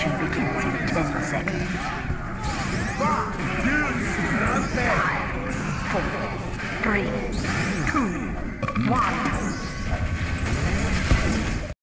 Extraction begins in 10 seconds. 5, 4, 3, 2, 1.